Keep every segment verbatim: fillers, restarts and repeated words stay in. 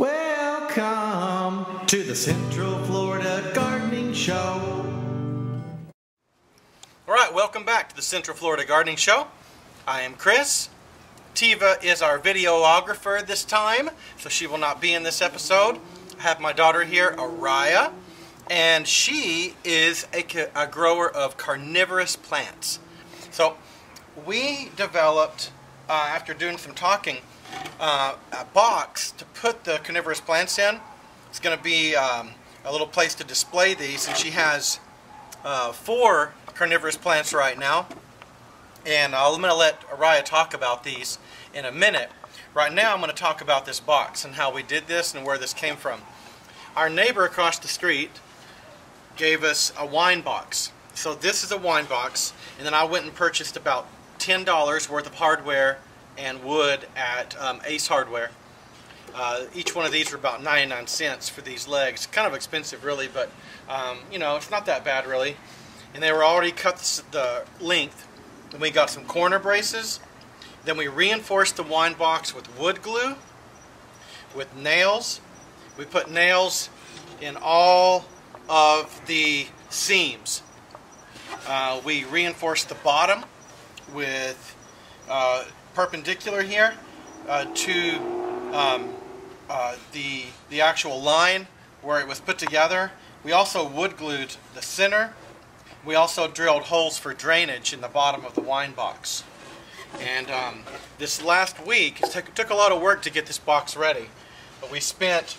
Welcome to the Central Florida Gardening Show. All right, welcome back to the Central Florida Gardening Show. I am Chris. Tiva is our videographer this time, so she will not be in this episode. I have my daughter here, Ariah, and she is a, a grower of carnivorous plants. So we developed, uh, after doing some talking, uh, a box to put the carnivorous plants in. It's going to be um, a little place to display these, and she has uh, four carnivorous plants right now, and I'm going to let Ariah talk about these in a minute. Right now I'm going to talk about this box and how we did this and where this came from. Our neighbor across the street gave us a wine box. So this is a wine box, and then I went and purchased about ten dollars worth of hardware and wood at um, Ace Hardware. Uh, each one of these are about ninety-nine cents for these legs. Kind of expensive really, but um, you know, it's not that bad really. And they were already cut the length, and we got some corner braces. Then we reinforced the wine box with wood glue, with nails. We put nails in all of the seams. Uh, we reinforced the bottom with uh, perpendicular here uh, to um, uh, the, the actual line where it was put together. We also wood glued the center. We also drilled holes for drainage in the bottom of the wine box. And um, this last week, it took, took a lot of work to get this box ready. But we spent,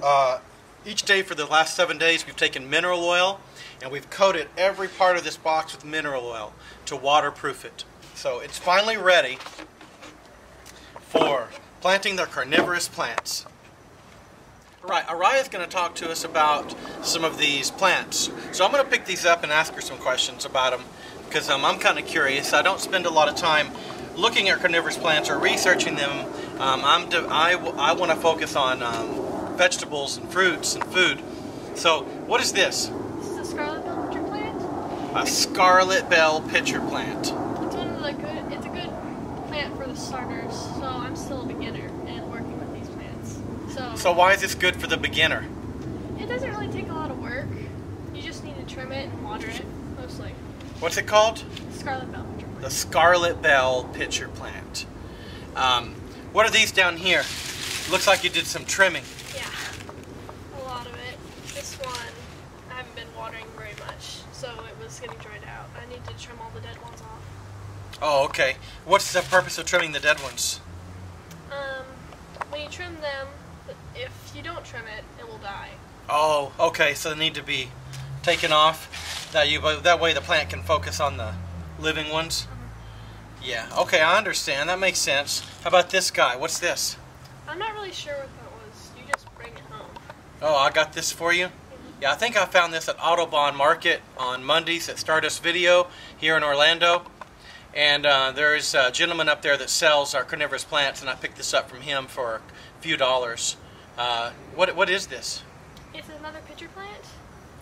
uh, each day for the last seven days, we've taken mineral oil, and we've coated every part of this box with mineral oil to waterproof it. So it's finally ready for planting their carnivorous plants. Right, Ariah is going to talk to us about some of these plants. So I'm going to pick these up and ask her some questions about them, because um, I'm kind of curious. I don't spend a lot of time looking at carnivorous plants or researching them. Um, I'm I, I want to focus on um, vegetables and fruits and food. So what is this? This is a Scarlet Bell Pitcher Plant. A Scarlet Bell Pitcher Plant. It's one of the good, it's a good plant for the starters, so I'm still a beginner and working with these plants. So, so why is this good for the beginner? It doesn't really take a lot of work. You just need to trim it and water it, mostly. What's it called? Scarlet Bell Pitcher Plant. The Scarlet Bell Pitcher Plant. Um, what are these down here? Looks like you did some trimming. Yeah, a lot of it. This one, I haven't been watering very much, so it was getting dried out. I need to trim all the dead ones off. Oh, okay. What's the purpose of trimming the dead ones? Um, when you trim them, if you don't trim it, it will die. Oh, okay, so they need to be taken off. That, you, that way the plant can focus on the living ones. Mm-hmm. Yeah, okay, I understand. That makes sense. How about this guy? What's this? I'm not really sure what that was. You just bring it home. Oh, I got this for you? Mm-hmm. Yeah, I think I found this at Autobahn Market on Mondays at Stardust Video here in Orlando. And uh, there's a gentleman up there that sells our carnivorous plants, and I picked this up from him for a few dollars. Uh, what What is this? It's another pitcher plant.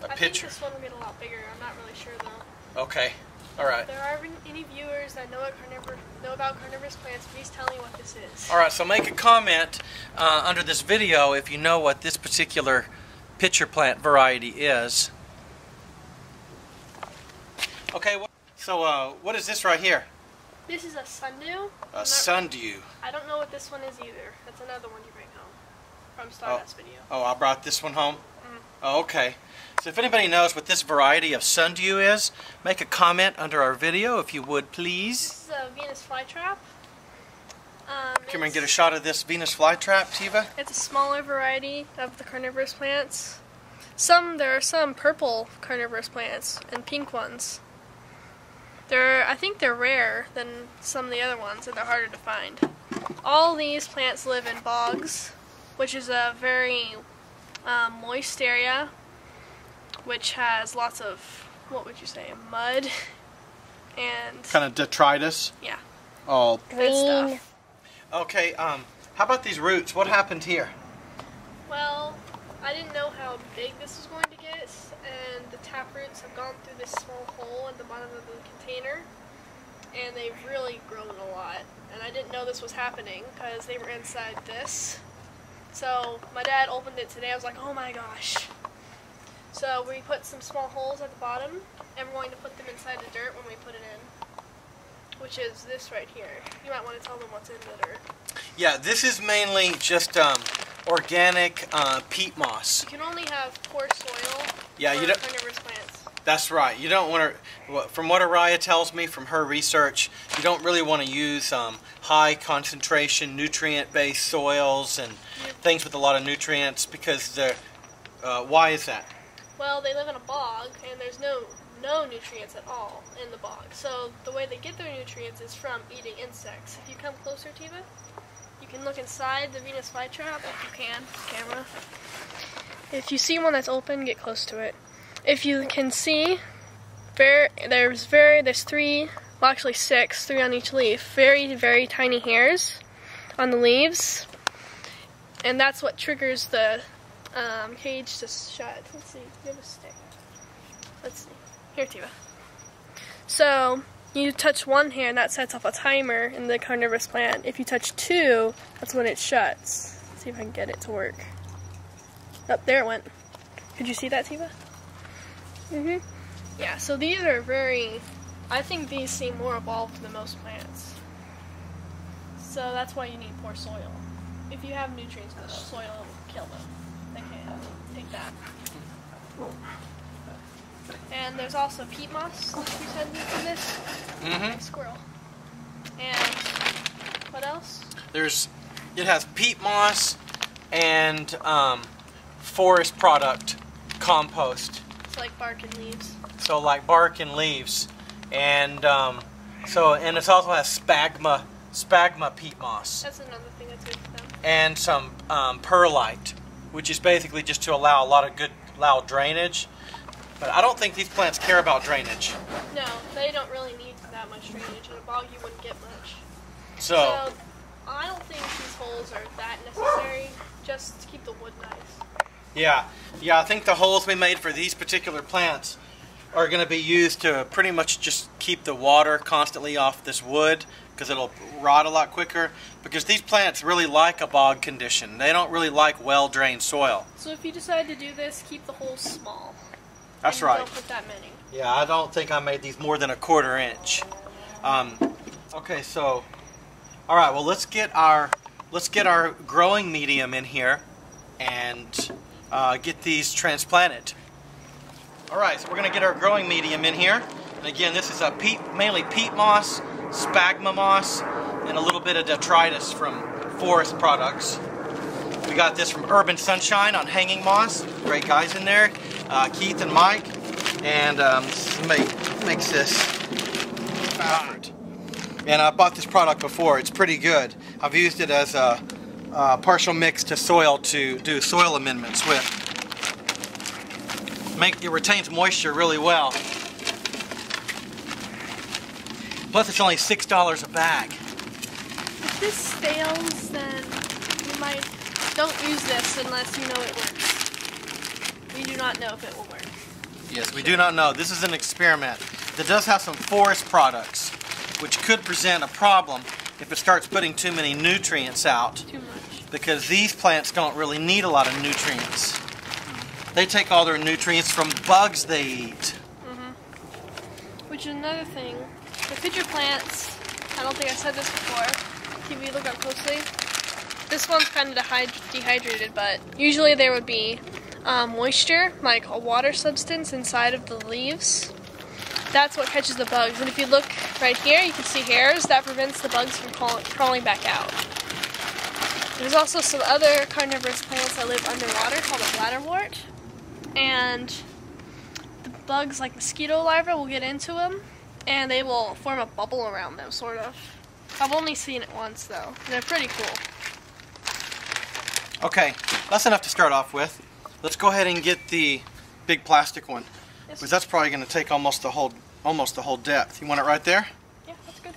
A I pitcher. think this one will get a lot bigger. I'm not really sure though. Okay, all right. If there are any viewers that know, carnivor, know about carnivorous plants, please tell me what this is. All right, so make a comment uh, under this video if you know what this particular pitcher plant variety is. Okay. Well, So uh, what is this right here? This is a sundew. A sundew. I don't know what this one is either. That's another one you bring home from Stardust Video. Oh, I brought this one home? Mm-hmm. Oh, okay. So if anybody knows what this variety of sundew is, make a comment under our video if you would, please. This is a Venus flytrap. Um, Can we get a shot of this Venus flytrap, Tiva? It's a smaller variety of the carnivorous plants. Some, there are some purple carnivorous plants and pink ones. They're, I think they're rarer than some of the other ones, and they're harder to find. All these plants live in bogs, which is a very um, moist area, which has lots of, what would you say, mud and... kind of detritus? Yeah. Oh, good stuff. Okay, um, how about these roots? What happened here? Well, I didn't know how big this was going to get, and the tap roots have gone through this small hole in the bottom of the container, and they've really grown a lot. And I didn't know this was happening because they were inside this, So my dad opened it today. I was like, oh my gosh. So we put some small holes at the bottom, and we're going to put them inside the dirt when we put it in, which is this right here. You might want to tell them what's in the dirt. Yeah, this is mainly just um, organic uh, peat moss. You can only have poor soil. Yeah, for you don't. Carnivorous plants. That's right. You don't want to. From what Ariah tells me from her research, you don't really want to use um, high concentration nutrient-based soils and yep. things with a lot of nutrients because they're. Uh, why is that? Well, they live in a bog, and there's no no nutrients at all in the bog. So the way they get their nutrients is from eating insects. If you come closer, Tiva, you can look inside the Venus flytrap if you can. Camera. If you see one that's open, get close to it. If you can see, very, there's very there's three, well actually six, three on each leaf. Very very tiny hairs on the leaves, and that's what triggers the. Um, cage to shut. Let's see. Do you have a stick? Let's see. Here, Tiva. So, you touch one hair and that sets off a timer in the carnivorous plant. If you touch two, that's when it shuts. Let's see if I can get it to work. Oh, there it went. Could you see that, Tiva? Mm-hmm. Yeah, so these are very... I think these seem more evolved than most plants. So that's why you need poor soil. If you have nutrients in the soil, it will kill them. Take that. And there's also peat moss. You said in this. Mm-hmm. Squirrel. And what else? There's. It has peat moss and um, forest product compost. It's like bark and leaves. So like bark and leaves, and um, so and it also has sphagnum sphagnum peat moss. That's another thing that's good for them. And some um, perlite, which is basically just to allow a lot of good, loud drainage. But I don't think these plants care about drainage. No, they don't really need that much drainage. In a bog, you wouldn't get much. So, so I don't think these holes are that necessary, just to keep the wood nice. Yeah, yeah, I think the holes we made for these particular plants are going to be used to pretty much just keep the water constantly off this wood, because it'll rot a lot quicker, because these plants really like a bog condition. They don't really like well-drained soil. So if you decide to do this, keep the holes small. That's right. Don't put that many. Yeah, I don't think I made these more than a quarter inch. Um, okay, so, all right, well, let's get our, let's get our growing medium in here and uh, get these transplanted. All right, so we're gonna get our growing medium in here. And again, this is a peat, mainly peat moss, sphagnum moss, and a little bit of detritus from forest products. We got this from Urban Sunshine on hanging moss. Great guys in there, uh, Keith and Mike. And um, make, makes this hot. And I bought this product before. It's pretty good. I've used it as a, a partial mix to soil to do soil amendments with. Make, it retains moisture really well. Plus, it's only six dollars a bag. If this fails, then you might don't use this unless you know it works. We do not know if it will work. Yes, we do not know. This is an experiment that does have some forest products, which could present a problem if it starts putting too many nutrients out. Too much. Because these plants don't really need a lot of nutrients. They take all their nutrients from bugs they eat. Mm-hmm. Which is another thing. The pitcher plants, I don't think I said this before, can you look up closely? This one's kind of dehydrated, but usually there would be um, moisture, like a water substance inside of the leaves. That's what catches the bugs. And if you look right here, you can see hairs. That prevents the bugs from crawling back out. There's also some other carnivorous plants that live underwater called the bladderwort. And the bugs, like mosquito larvae, will get into them. And they will form a bubble around them, sort of. I've only seen it once, though. They're pretty cool. Okay, that's enough to start off with. Let's go ahead and get the big plastic one, yes, because that's probably going to take almost the whole, almost the whole depth. You want it right there? Yeah, that's good.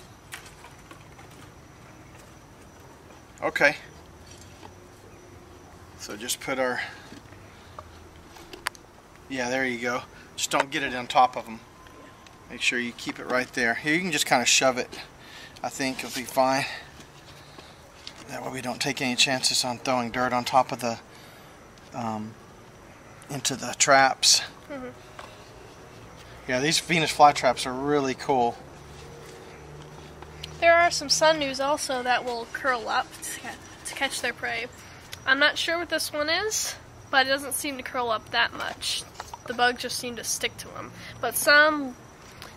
Okay. So just put our. Yeah, there you go. Just don't get it on top of them. Make sure you keep it right there. Here, you can just kind of shove it, I think it'll be fine. That way we don't take any chances on throwing dirt on top of the, um, into the traps. Mm-hmm. Yeah, these Venus flytraps are really cool. There are some sundews also that will curl up to catch their prey. I'm not sure what this one is, but it doesn't seem to curl up that much. The bugs just seem to stick to them. But some,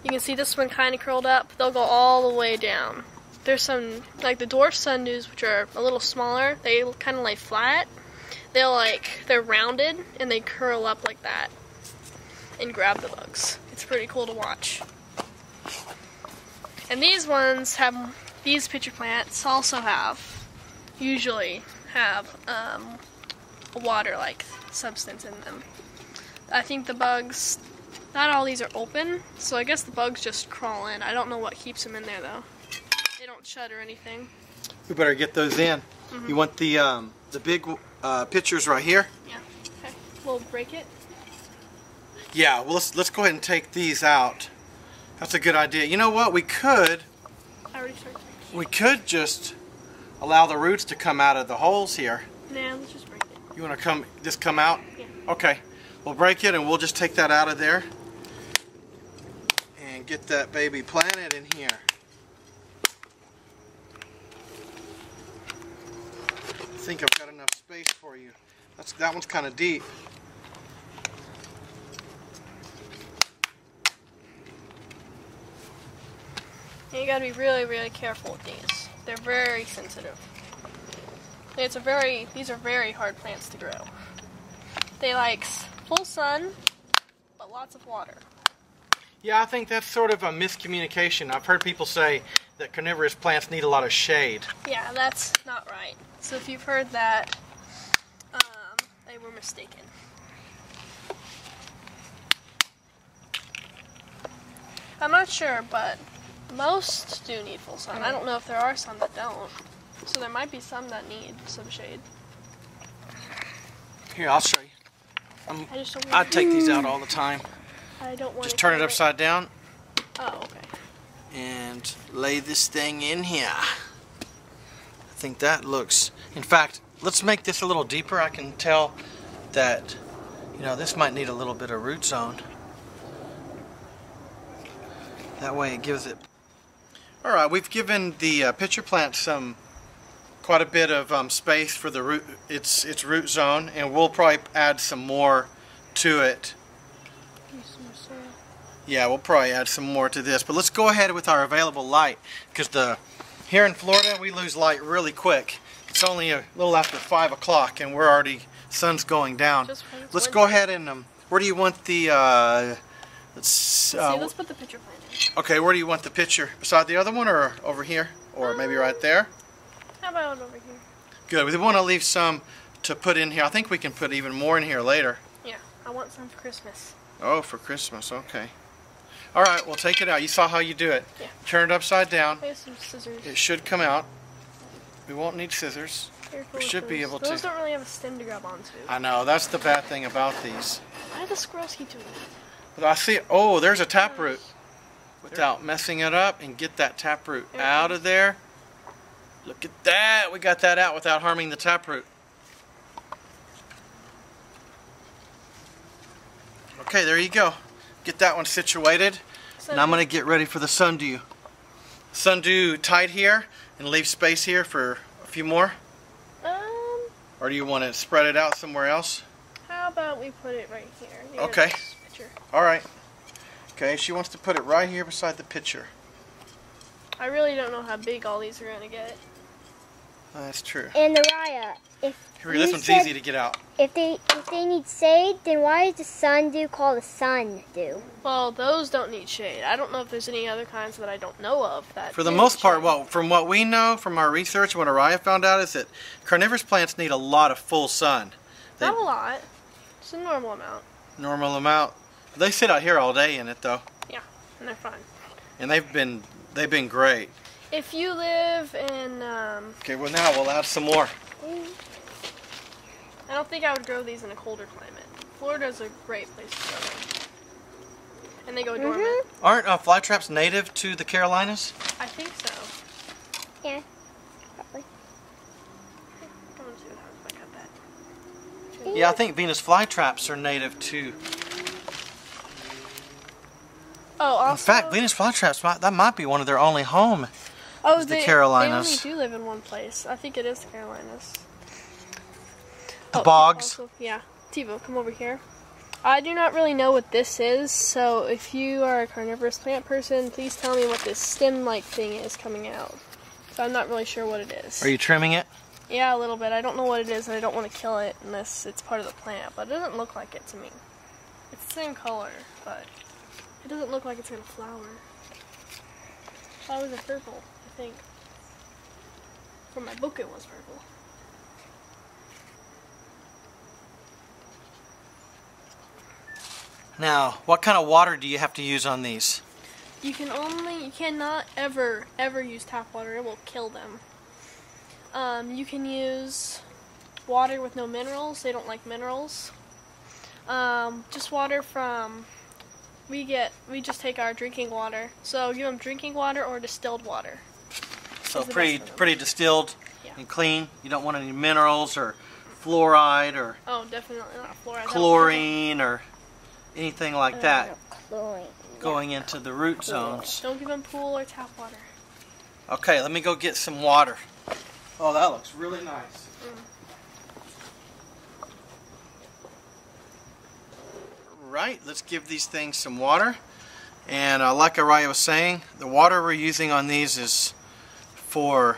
you can see this one kind of curled up, they'll go all the way down. There's some, like the dwarf sundews, which are a little smaller, they kind of lay flat. They're like, they're rounded, and they curl up like that and grab the bugs. It's pretty cool to watch. And these ones have, these pitcher plants also have, usually have um, a water-like substance in them. I think the bugs, not all these are open, so I guess the bugs just crawl in. I don't know what keeps them in there though. They don't shed or anything. We better get those in. Mm-hmm. You want the um, the big uh, pitchers right here? Yeah. Okay. We'll break it. Yeah. Well, let's let's go ahead and take these out. That's a good idea. You know what? We could. I already started. We could just allow the roots to come out of the holes here. Nah, let's just break it. You want to come? Just come out? Yeah. Okay. We'll break it and we'll just take that out of there and get that baby planted in here. I think I've got enough space for you. That's, that one's kind of deep. You gotta be really, really careful with these. They're very sensitive. It's a very, these are very hard plants to grow. They like full sun, but lots of water. Yeah, I think that's sort of a miscommunication. I've heard people say that carnivorous plants need a lot of shade. Yeah, that's not right. So if you've heard that, um, they were mistaken. I'm not sure, but most do need full sun. I don't know if there are some that don't. So there might be some that need some shade. Here, I'll show you. I'm, I just don't I take these out all the time. I don't want just to turn it upside down. Oh, okay. And lay this thing in here. I think that looks. In fact, let's make this a little deeper. I can tell that, you know, this might need a little bit of root zone. That way it gives it. All right, we've given the uh, pitcher plant some. Quite a bit of um, space for the root, its its root zone, and we'll probably add some more to it. Yeah, we'll probably add some more to this, but let's go ahead with our available light, because the here in Florida we lose light really quick. It's only a little after five o'clock, and we're already sun's going down. Let's go ahead and um, where do you want the? Uh, let's uh, let's put the pitcher plant in. Okay, where do you want the pitcher? Beside the other one, or over here, or um, maybe right there? How about over here? Good. We want to leave some to put in here. I think we can put even more in here later. Yeah. I want some for Christmas. Oh, for Christmas. Okay. All right. Well, take it out. You saw how you do it. Yeah. Turn it upside down. I have some scissors. It should come out. We won't need scissors. Careful we should those. be able those to. Those don't really have a stem to grab onto. I know. That's the bad thing about these. Why does Skrowski do that? I see. Oh, there's a taproot. Without messing it up, and get that taproot out of there. Look at that! We got that out without harming the taproot. Okay, there you go. Get that one situated. Sundew. And I'm going to get ready for the sundew. Sundew tight here and leave space here for a few more? Um. Or do you want to spread it out somewhere else? How about we put it right here? Near okay. Alright. Okay, she wants to put it right here beside the pitcher. I really don't know how big all these are going to get. Oh, that's true. And Ariah, if Here, this one's said, easy to get out. If they if they need shade, then why is the sundew called a sundew? Well, those don't need shade. I don't know if there's any other kinds that I don't know of that. For the most shade. part, well, from what we know from our research, what Ariah found out is that carnivorous plants need a lot of full sun. They, Not a lot. It's a normal amount. Normal amount. They sit out here all day in it, though. Yeah, and they're fine. And they've been. They've been great. If you live in... Um, okay, well now we'll add some more. I don't think I would grow these in a colder climate. Florida's a great place to grow them. And they go mm-hmm. dormant. Aren't uh, fly traps native to the Carolinas? I think so. Yeah, probably. Yeah, I think Venus flytraps are native too. Oh, also, in fact, Venus flytraps might, that might be one of their only home. Oh, they, the Carolinas. They only do live in one place. I think it is the Carolinas. The oh, bogs. Also, yeah, Tivo, come over here. I do not really know what this is, so if you are a carnivorous plant person, please tell me what this stem-like thing is coming out. So I'm not really sure what it is. Are you trimming it? Yeah, a little bit. I don't know what it is, and I don't want to kill it unless it's part of the plant. But it doesn't look like it to me. It's the same color, but it doesn't look like it's gonna flower. Flowers are purple, I think. From my book, it was purple. Now, what kind of water do you have to use on these? You can only, you cannot ever, ever use tap water. It will kill them. Um, you can use water with no minerals. They don't like minerals. Um, just water from, we get, we just take our drinking water. So give them drinking water or distilled water. So pretty, pretty distilled yeah. and clean. You don't want any minerals or fluoride or oh, definitely not fluoride. Chlorine or anything like uh, that no, going yeah. into the root zones. Don't give them pool or tap water. Okay, let me go get some water. Oh, that looks really nice. Mm. Right, let's give these things some water. And uh, like Ariah was saying, the water we're using on these is for,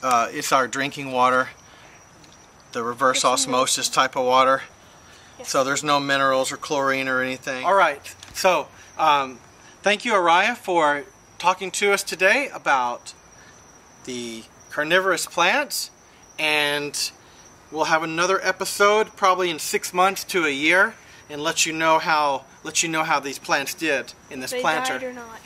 uh, it's our drinking water, the reverse osmosis type of water. Yes. So there's no minerals or chlorine or anything. All right, so um, thank you, Ariah, for talking to us today about the carnivorous plants, and we'll have another episode probably in six months to a year and let you know how let you know how these plants did in this planter. They died or not.